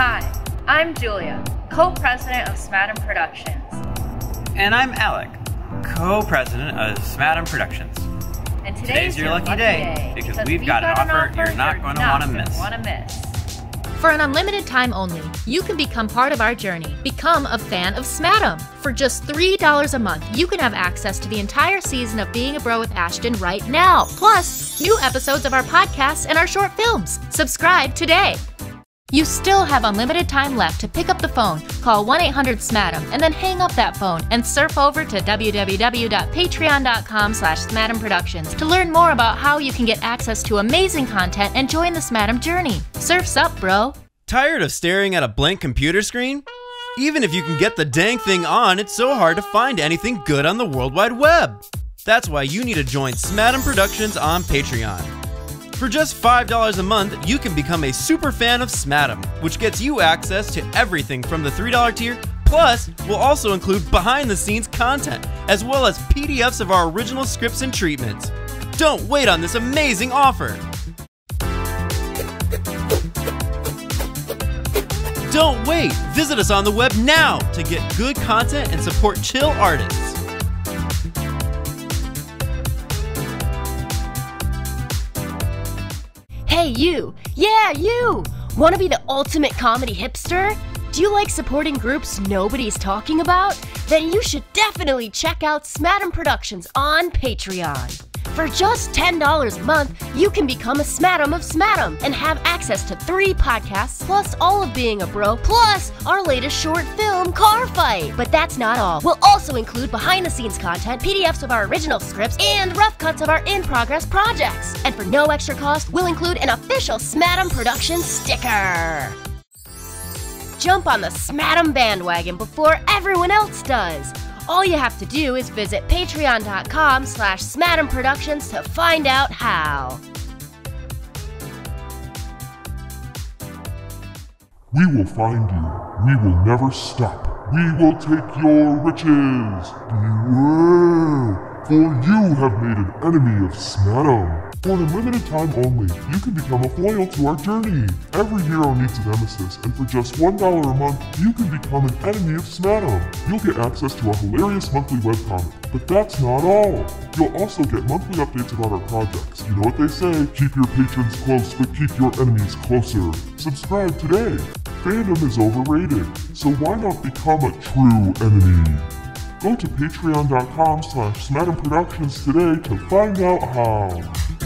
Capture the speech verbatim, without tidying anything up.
Hi, I'm Julia, co-president of Smadam Productions. And I'm Alec, co-president of Smadam Productions. And today's, today's your lucky, lucky day, day because, because we've, we've got, got an offer, offer you're not going to want to miss. Wanna miss. For an unlimited time only, you can become part of our journey. Become a fan of Smadam. For just three dollars a month, you can have access to the entire season of Being a Bro with Ashton right now. Plus, new episodes of our podcasts and our short films. Subscribe today. You still have unlimited time left to pick up the phone, call one eight hundred SMADAM, and then hang up that phone and surf over to w w w dot patreon dot com slash Smadam Productions to learn more about how you can get access to amazing content and join the Smadam journey. Surf's up, bro. Tired of staring at a blank computer screen? Even if you can get the dang thing on, it's so hard to find anything good on the World Wide Web. That's why you need to join Smadam Productions on Patreon. For just five dollars a month, you can become a super fan of Smadam, which gets you access to everything from the three dollar tier, plus we'll also include behind-the-scenes content, as well as P D Fs of our original scripts and treatments. Don't wait on this amazing offer! Don't wait! Visit us on the web now to get good content and support chill artists. Hey you, yeah you, want to be the ultimate comedy hipster? Do you like supporting groups nobody's talking about? Then you should definitely check out Smadam Productions on Patreon. For just ten dollars a month, you can become a Smadam of Smadam and have access to three podcasts, plus all of Being a Bro, plus our latest short film, Car Fight. But that's not all. We'll also include behind-the-scenes content, P D Fs of our original scripts, and rough cuts of our in-progress projects. And for no extra cost, we'll include an official Smadam Productions sticker. Jump on the Smadam bandwagon before everyone else does. All you have to do is visit patreon dot com slash Smadam Productions to find out how. We will find you. We will never stop. We will take your riches. Beware, for you have made an enemy of Smadam. For an unlimited time only, you can become a foil to our journey. Every hero needs a nemesis, and for just one dollar a month, you can become an enemy of Smadam. You'll get access to our hilarious monthly webcomic, but that's not all. You'll also get monthly updates about our projects. You know what they say, keep your patrons close, but keep your enemies closer. Subscribe today. Fandom is overrated, so why not become a true enemy? Go to patreon dot com slash Smadam Productions today to find out how.